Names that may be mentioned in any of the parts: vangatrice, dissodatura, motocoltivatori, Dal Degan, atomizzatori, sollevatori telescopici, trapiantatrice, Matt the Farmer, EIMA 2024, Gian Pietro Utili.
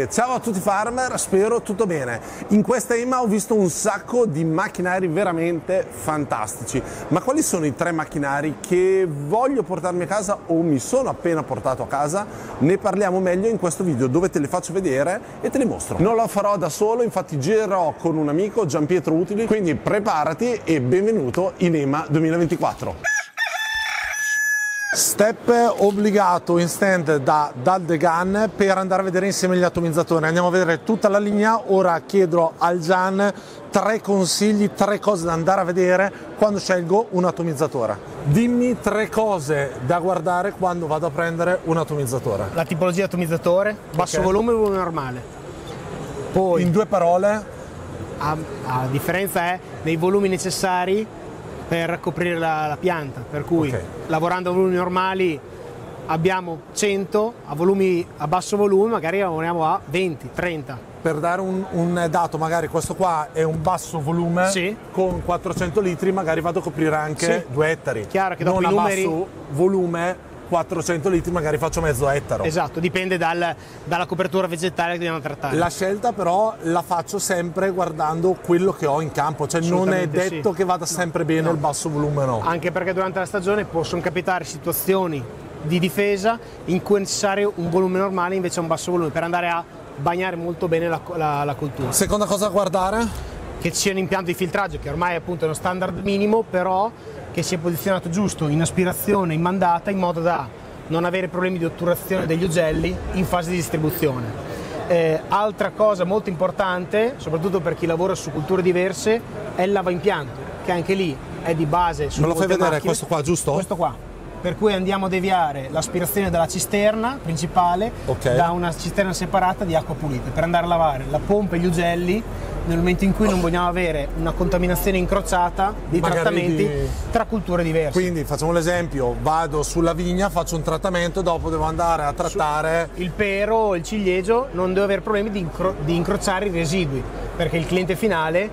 e ciao a tutti farmer, spero tutto bene. In questa EIMA ho visto un sacco di macchinari veramente fantastici, ma quali sono i tre macchinari che voglio portarmi a casa o mi sono appena portato a casa? Ne parliamo meglio in questo video dove te li faccio vedere e te li mostro. Non lo farò da solo, infatti girerò con un amico, Gian Pietro Utili, quindi preparati e benvenuto in EIMA 2024. Step obbligato in stand da Dal Degan per andare a vedere insieme gli atomizzatori. Andiamo a vedere tutta la linea. Ora chiedo al Gian tre consigli, tre cose da andare a vedere quando scelgo un atomizzatore. Dimmi tre cose da guardare quando vado a prendere un atomizzatore. La tipologia di atomizzatore, basso volume o volume normale. Poi, in due parole, la differenza è nei volumi necessari per coprire la pianta, per cui lavorando a volumi normali abbiamo 100, a volumi a basso volume magari lavoriamo a 20, 30. Per dare un dato, magari questo qua è un basso volume, con 400 litri magari vado a coprire anche 2 ettari. Chiaro che dopo non a basso volume 400 litri magari faccio mezzo ettaro. Esatto, dipende dalla copertura vegetale che dobbiamo trattare. La scelta però la faccio sempre guardando quello che ho in campo, cioè non è detto che vada sempre bene il basso volume, no. Anche perché durante la stagione possono capitare situazioni di difesa in cui è necessario un volume normale invece un basso volume per andare a bagnare molto bene la coltura. Seconda cosa da guardare? Che ci sia un impianto di filtraggio che ormai è appunto uno standard minimo, però che sia posizionato giusto in aspirazione, in mandata, in modo da non avere problemi di otturazione degli ugelli in fase di distribuzione. Altra cosa molto importante, soprattutto per chi lavora su culture diverse, è il lavaimpianto, che anche lì è di base su. Me lo fai vedere macchine. Questo qua, giusto? Questo qua, per cui andiamo a deviare l'aspirazione dalla cisterna principale da una cisterna separata di acqua pulita per andare a lavare la pompa e gli ugelli nel momento in cui non vogliamo avere una contaminazione incrociata di trattamenti tra culture diverse. Quindi facciamo l'esempio, vado sulla vigna, faccio un trattamento, dopo devo andare a trattare il pero o il ciliegio, non devo avere problemi di incrociare i residui, perché il cliente finale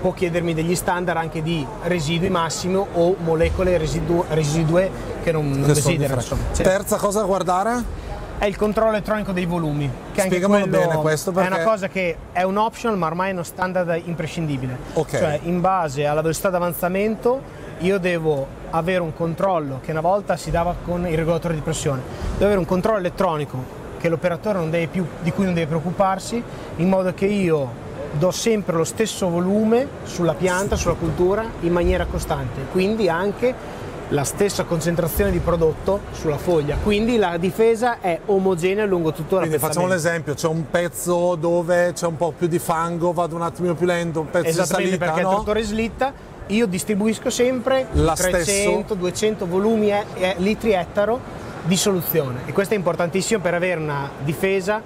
può chiedermi degli standard anche di residui massimo o molecole residue che non desidero. Terza cosa da guardare? È il controllo elettronico dei volumi. Che spiegamelo bene questo, perché è una cosa che è un optional ma ormai è uno standard imprescindibile. Cioè in base alla velocità d'avanzamento io devo avere un controllo che una volta si dava con il regolatore di pressione. Devo avere un controllo elettronico che l'operatore non deve più, di cui non deve preoccuparsi, in modo che io do sempre lo stesso volume sulla pianta, sulla cultura, in maniera costante, quindi anche la stessa concentrazione di prodotto sulla foglia, quindi la difesa è omogenea lungo tutto l'appezzamento. Quindi facciamo l'esempio, c'è un pezzo dove c'è un po' più di fango, vado un attimo più lento, un pezzo di salita, perché il trattore slitta, io distribuisco sempre 300-200 volumi litri ettaro di soluzione, e questo è importantissimo per avere una difesa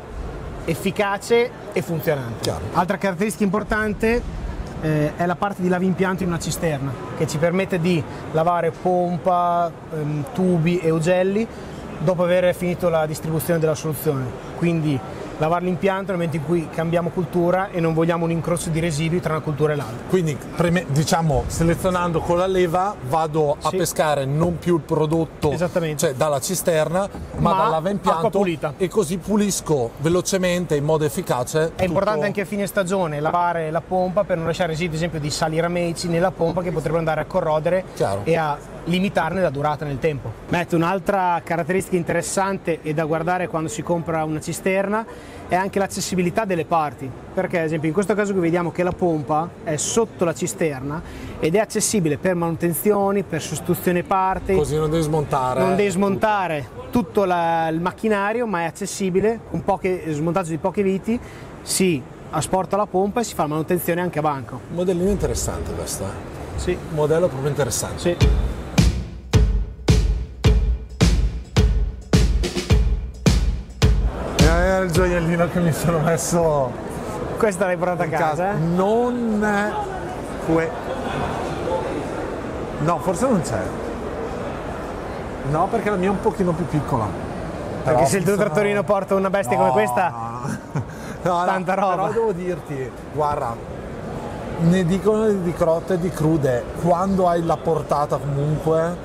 efficace e funzionante. Chiaro. Altra caratteristica importante è la parte di lavimpianto in una cisterna, che ci permette di lavare pompa, tubi e ugelli dopo aver finito la distribuzione della soluzione. Quindi lavare l'impianto nel momento in cui cambiamo cultura e non vogliamo un incrocio di residui tra una cultura e l'altra. Quindi diciamo selezionando con la leva vado a pescare non più il prodotto, cioè dalla cisterna, ma dal lavampianto, e così pulisco velocemente in modo efficace. È importante anche a fine stagione lavare la pompa per non lasciare residui, ad esempio di sali rameici nella pompa, che potrebbero andare a corrodere e a limitarne la durata nel tempo. Matt, un'altra caratteristica interessante e da guardare quando si compra una cisterna è anche l'accessibilità delle parti, perché ad esempio in questo caso qui vediamo che la pompa è sotto la cisterna ed è accessibile per manutenzioni, per sostituzione parti, così non devi smontare, tutto il macchinario, ma è accessibile con smontaggio di poche viti, si asporta la pompa e si fa manutenzione anche a banco. Un modellino interessante questo, un modello proprio interessante. Il gioiellino che mi sono messo, questa l'hai portata a casa? Non è no, forse non c'è, no, perché la mia è un pochino più piccola, perché però se il tuo trattorino porta una bestia come questa tanta roba. Però devo dirti, guarda, ne dicono di crotte e di crude, quando hai la portata comunque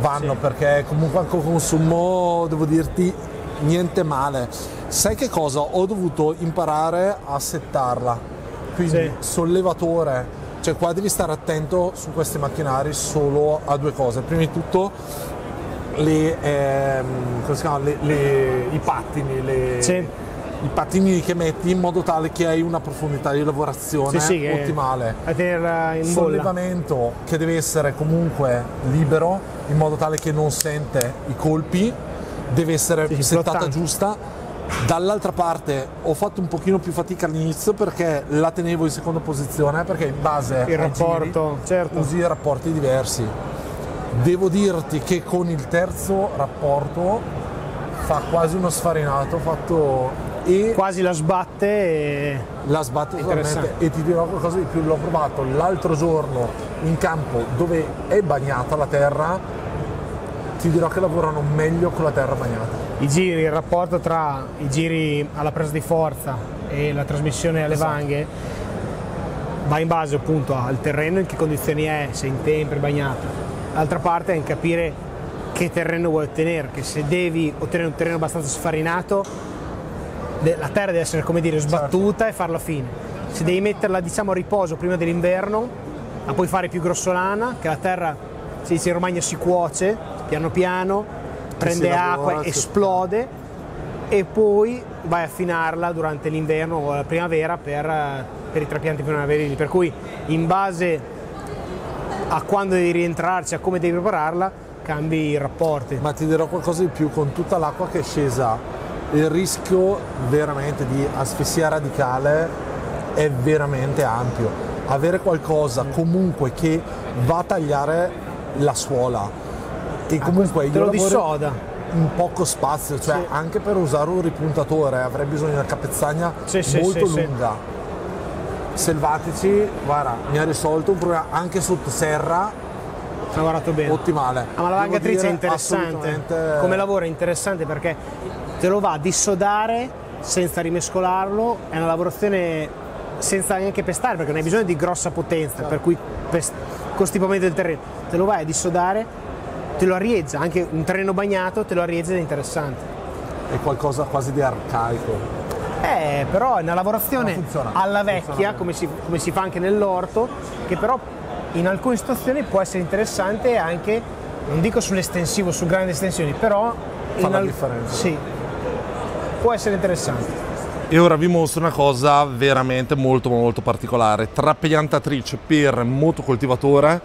vanno, perché comunque anche consumo, devo dirti, niente male. Sai che cosa? Ho dovuto imparare a settarla, quindi sì. Sollevatore, cioè qua devi stare attento su questi macchinari solo a due cose. Prima di tutto i pattini, sì. I pattini che metti in modo tale che hai una profondità di lavorazione sì, sì, ottimale. A tenerla in bolla. Sollevamento che deve essere comunque libero in modo tale che non sente i colpi, deve essere sì, settata flottante. Giusta. Dall'altra parte ho fatto un pochino più fatica all'inizio perché la tenevo in seconda posizione perché in base il rapporto, giri, certo. Usi rapporti diversi. Devo dirti che con il terzo rapporto fa quasi uno sfarinato, fatto e quasi la sbatte e... la sbatte veramente. E ti dirò qualcosa di più, l'ho provato l'altro giorno in campo dove è bagnata la terra, ti dirò che lavorano meglio con la terra bagnata. I giri, il rapporto tra i giri alla presa di forza e la trasmissione alle esatto. Vanghe va in base appunto al terreno, in che condizioni è, se in tempo è bagnato. L'altra parte è in capire che terreno vuoi ottenere, che se devi ottenere un terreno abbastanza sfarinato la terra deve essere, come dire, sbattuta certo. E farla fine. Se devi metterla, diciamo, a riposo prima dell'inverno, la puoi fare più grossolana, che la terra, si dice in Romagna, si cuoce piano piano, prende acqua, lavora, esplode e poi vai a affinarla durante l'inverno o la primavera per i trapianti primaverili. Per cui in base a quando devi rientrarci, a come devi prepararla, cambi i rapporti. Ma ti dirò qualcosa di più, con tutta l'acqua che è scesa il rischio veramente di asfissia radicale è veramente ampio. Avere qualcosa comunque che va a tagliare la suola e comunque io lavoro di soda in poco spazio, cioè sì. Anche per usare un ripuntatore avrei bisogno di una capezzagna sì, molto sì, lunga sì. Selvatici, guarda, mi ha risolto un problema anche sotto serra. Ha lavorato bene, ottimale. Ma la vangatrice è interessante come lavoro, è interessante perché te lo va a dissodare senza rimescolarlo, è una lavorazione senza neanche pestare perché non hai bisogno di grossa potenza, per cui costipamento del terreno, te lo vai a dissodare, te lo arieggia, anche un terreno bagnato te lo arieggia ed è interessante. È qualcosa quasi di arcaico. Però è una lavorazione funziona, alla vecchia, come si fa anche nell'orto, che però in alcune situazioni può essere interessante anche, non dico sull'estensivo, su grandi estensioni, però fa la differenza. Sì, può essere interessante. E ora vi mostro una cosa veramente molto molto particolare, tra piantatrice per motocoltivatore,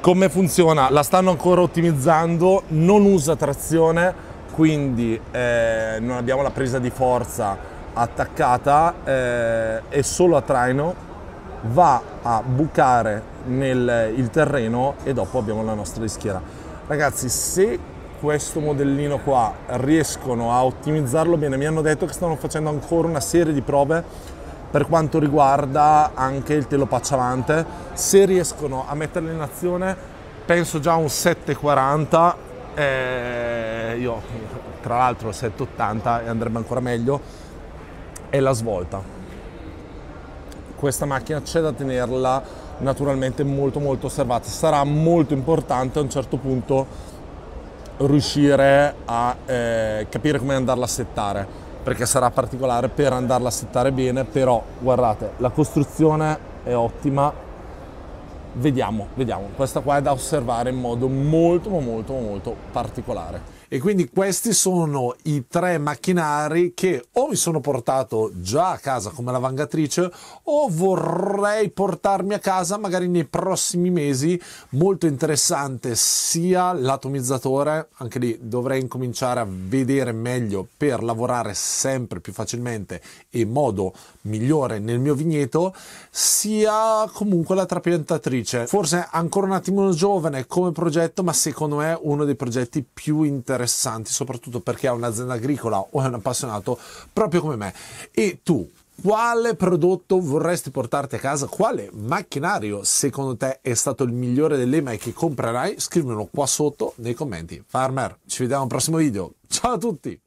come funziona? La stanno ancora ottimizzando, non usa trazione, quindi non abbiamo la presa di forza attaccata, è solo a traino, va a bucare il terreno e dopo abbiamo la nostra rischiera. Ragazzi, se questo modellino qua riescono a ottimizzarlo bene, mi hanno detto che stanno facendo ancora una serie di prove per quanto riguarda anche il telo pacciavante, se riescono a metterlo in azione penso già un 740, io tra l'altro 780 e andrebbe ancora meglio, è la svolta. Questa macchina c'è da tenerla naturalmente molto molto osservata, sarà molto importante a un certo punto riuscire a capire come andarla a settare, perché sarà particolare per andarla a settare bene. Però guardate, la costruzione è ottima, vediamo, questa qua è da osservare in modo molto molto molto particolare. E quindi questi sono i tre macchinari che o mi sono portato già a casa come la vangatrice o vorrei portarmi a casa magari nei prossimi mesi. Molto interessante sia l'atomizzatore, anche lì dovrei incominciare a vedere meglio per lavorare sempre più facilmente e in modo migliore nel mio vigneto, sia comunque la trapiantatrice. Forse ancora un attimo giovane come progetto, ma secondo me uno dei progetti più interessanti, soprattutto perché ha un'azienda agricola o è un appassionato proprio come me. E tu, quale prodotto vorresti portarti a casa? Quale macchinario secondo te è stato il migliore dell'EIMA e che comprerai? Scrivimelo qua sotto nei commenti. Farmer, ci vediamo al prossimo video. Ciao a tutti!